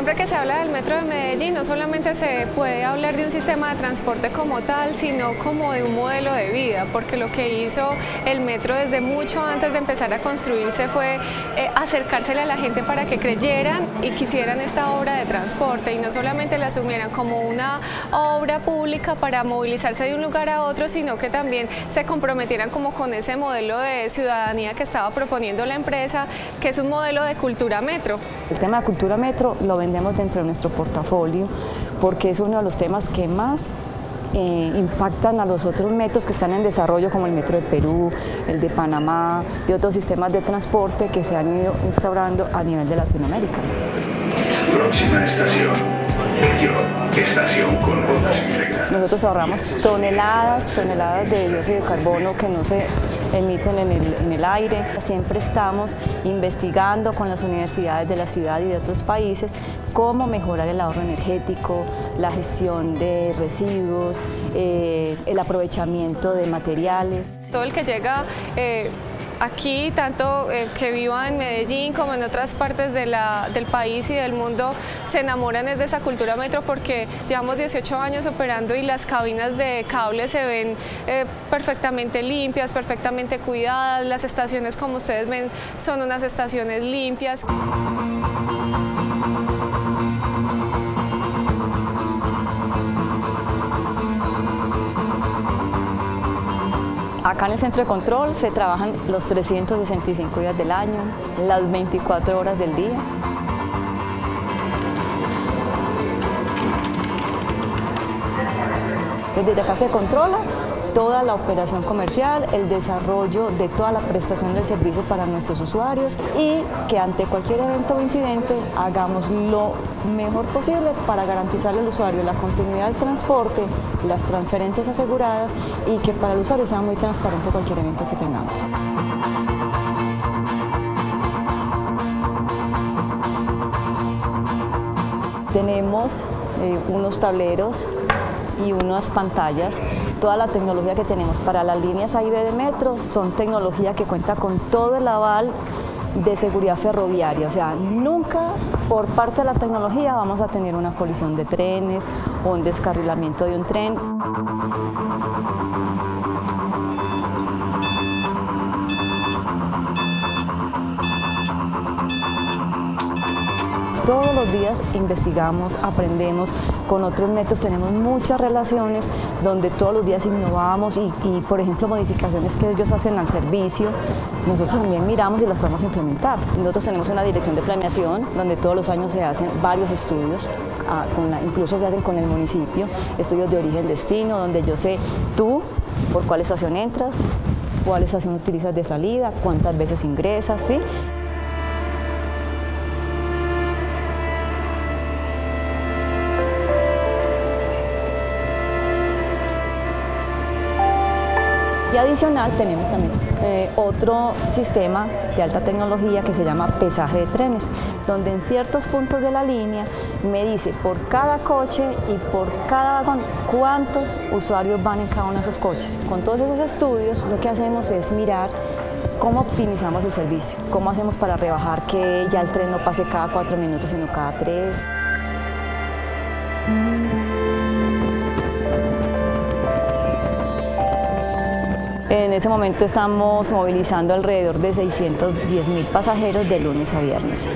Siempre que se habla del Metro de Medellín, no solamente se puede hablar de un sistema de transporte como tal, sino como de un modelo de vida, porque lo que hizo el Metro desde mucho antes de empezar a construirse fue acercársele a la gente para que creyeran y quisieran esta obra de transporte y no solamente la asumieran como una obra pública para movilizarse de un lugar a otro, sino que también se comprometieran como con ese modelo de ciudadanía que estaba proponiendo la empresa, que es un modelo de cultura metro. El tema de cultura metro lo vendemos dentro de nuestro portafolio porque es uno de los temas que más impactan a los otros metros que están en desarrollo, como el Metro de Perú, el de Panamá, de otros sistemas de transporte que se han ido instaurando a nivel de Latinoamérica. Próxima estación, estación con rutas integradas. Nosotros ahorramos toneladas de dióxido de carbono que no se emiten en el aire. Siempre estamos investigando con las universidades de la ciudad y de otros países cómo mejorar el ahorro energético, la gestión de residuos, el aprovechamiento de materiales. Todo el que llega aquí, tanto que viva en Medellín como en otras partes del país y del mundo, se enamoran de esa cultura metro porque llevamos 18 años operando y las cabinas de cable se ven perfectamente limpias, perfectamente cuidadas. Las estaciones, como ustedes ven, son unas estaciones limpias. Acá en el centro de control se trabajan los 365 días del año, las 24 horas del día. Desde acá se controla toda la operación comercial, el desarrollo de toda la prestación del servicio para nuestros usuarios y que ante cualquier evento o incidente hagamos lo mejor posible para garantizarle al usuario la continuidad del transporte, las transferencias aseguradas y que para el usuario sea muy transparente cualquier evento que tengamos. Tenemos unos tableros y unas pantallas. Toda la tecnología que tenemos para las líneas A y B de metro son tecnología que cuenta con todo el aval de seguridad ferroviaria, o sea, nunca por parte de la tecnología vamos a tener una colisión de trenes o un descarrilamiento de un tren. Todos los días investigamos, aprendemos, con otros metros tenemos muchas relaciones donde todos los días innovamos y por ejemplo, modificaciones que ellos hacen al servicio, nosotros también miramos y las podemos implementar. Nosotros tenemos una dirección de planeación donde todos los años se hacen varios estudios, incluso se hacen con el municipio, estudios de origen-destino, donde yo sé tú por cuál estación entras, cuál estación utilizas de salida, cuántas veces ingresas, ¿sí? Y adicional tenemos también otro sistema de alta tecnología que se llama pesaje de trenes, donde en ciertos puntos de la línea me dice por cada coche y por cada vagón cuántos usuarios van en cada uno de esos coches. Con todos esos estudios lo que hacemos es mirar cómo optimizamos el servicio, cómo hacemos para rebajar que ya el tren no pase cada 4 minutos sino cada 3. En ese momento estamos movilizando alrededor de 610.000 pasajeros de lunes a viernes.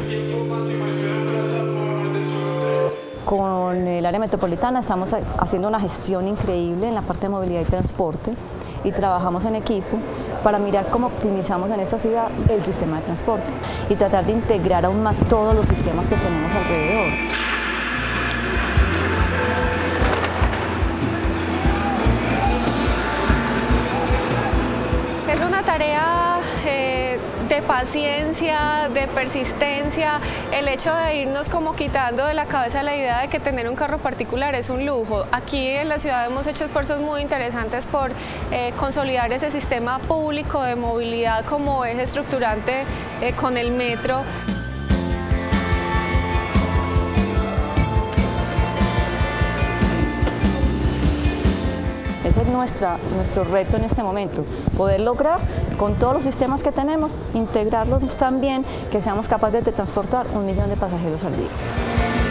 Con el área metropolitana estamos haciendo una gestión increíble en la parte de movilidad y transporte y trabajamos en equipo para mirar cómo optimizamos en esta ciudad el sistema de transporte y tratar de integrar aún más todos los sistemas que tenemos alrededor. Es una tarea de paciencia, de persistencia, el hecho de irnos como quitando de la cabeza la idea de que tener un carro particular es un lujo. Aquí en la ciudad hemos hecho esfuerzos muy interesantes por consolidar ese sistema público de movilidad como eje estructurante con el metro. Ese es nuestro reto en este momento, poder lograr con todos los sistemas que tenemos, integrarlos tan bien que seamos capaces de transportar 1 millón de pasajeros al día.